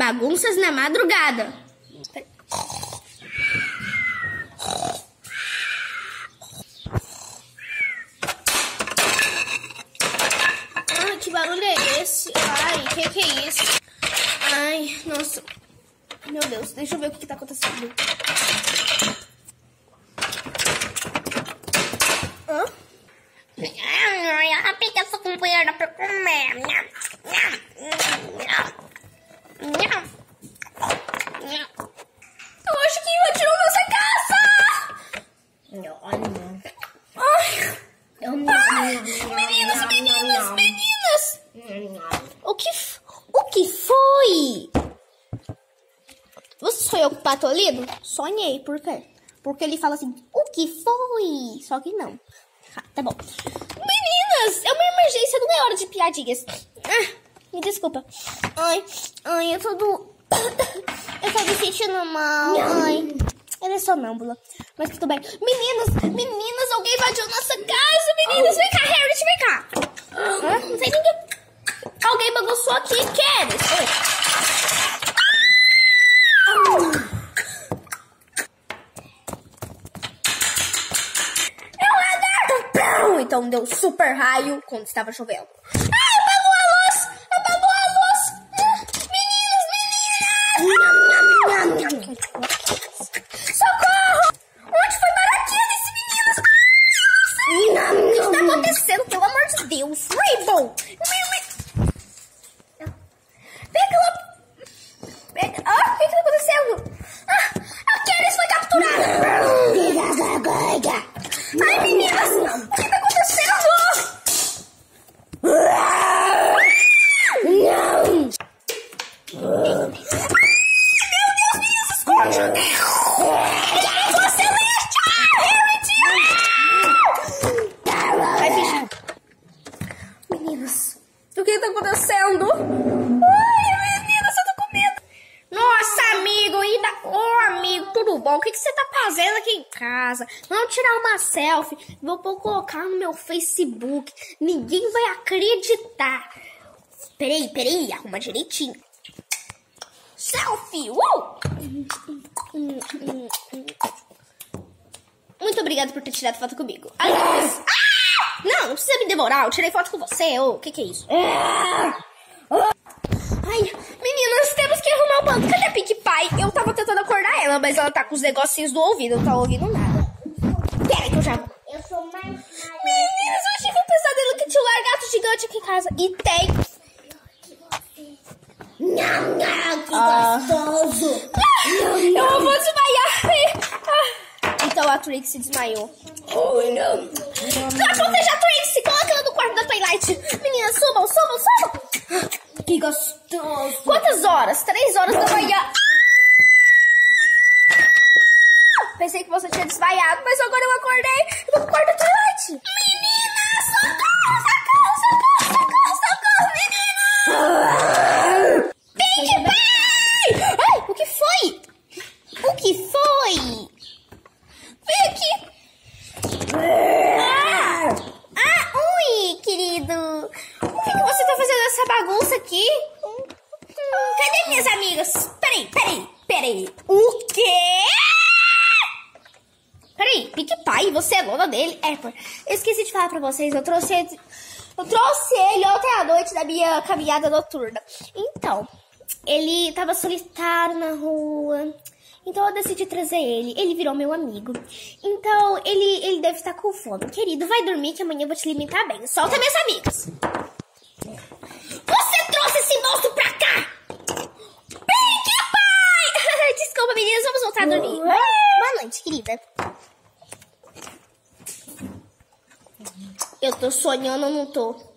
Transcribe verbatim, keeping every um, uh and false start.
Bagunças na madrugada. Ai, que barulho é esse? Ai, que que é isso? Ai, nossa. Meu Deus, deixa eu ver o que que tá acontecendo. Hã? Ela pega sua companheira pra comer. Eu acho que ela tirou nossa casa! Não, olha. Ai! Eu não, ah, não, meninas, não, meninas, não, meninas! Não. O que, o que foi? Você sonhou com o Patolido? Sonhei, por quê? Porque ele fala assim, o que foi? Só que não. Ah, tá bom. Meninas, é uma emergência, não é hora de piadinhas. Ah, me desculpa. Ai, ai, eu tô do... Eu tô me sentindo mal. Ai, ela é sonâmbula. Mas tudo bem. Meninas, meninas, alguém invadiu nossa casa. Meninas, vem cá, Harriet, vem cá. Ah, não sei ninguém. Alguém bagunçou aqui, queres? Ah! Então deu super raio quando estava chovendo. Ai, apagou a luz! Apagou a luz! Meninas, meninas! Socorro! Onde foi parar aqui desse menino? O que está acontecendo? Pelo amor de Deus! Rivon! Pega lá! Pega... Ah, o que está acontecendo? Ah, a Keres foi capturada! Ai, meninas! O que está Vamos tirar uma selfie. Vou colocar no meu Facebook. Ninguém vai acreditar. Peraí, peraí. Arruma direitinho. Selfie. Uh! Muito obrigada por ter tirado foto comigo. Aliás, ah! Não, não precisa me demorar. Eu tirei foto com você. O oh, que que é isso? Ai, meninas, temos que arrumar o banco. Cadê a Pinkie Pie? Eu tava tentando acordar ela, mas ela tá com os negocinhos do ouvido. Não tá ouvindo nada. Pera que eu já... Eu sou mais... Meninas, eu tive um pesadelo que tinha um lagarto gigante aqui em casa. E tem... Não, não, que ah. gostoso. Ah, não, não. Eu vou desmaiar. Ah. Então a Trixie desmaiou. Oh, não. Pra proteger a Trixie, coloca ela no quarto da Twilight. Meninas, subam, subam, subam. Que gostoso. Quantas horas? Três horas da manhã. Pensei que você tinha desmaiado, mas agora eu acordei e vou pro quarto de noite. Meninas, socorro, socorro, socorro, socorro, socorro, meninas! Pinkie Pie! Ai, o que foi? O que foi? Vem aqui! Ah, ah, ui, querido! O que, que você tá fazendo essa bagunça aqui? Cadê minhas amigas? Peraí, peraí, peraí. O quê? Peraí, Pinkie Pie, você é dona dele? É, pô, eu esqueci de falar pra vocês, eu trouxe ele, eu trouxe ele ontem à noite da minha caminhada noturna. Então, ele tava solitário na rua, então eu decidi trazer ele, ele virou meu amigo. Então, ele, ele deve estar com fome. Querido, vai dormir que amanhã eu vou te alimentar bem, solta meus amigos. Você trouxe esse monstro pra cá! Pinkie Pie! Desculpa, meninas, vamos voltar a dormir. Boa noite, querida. Eu tô sonhando ou não tô?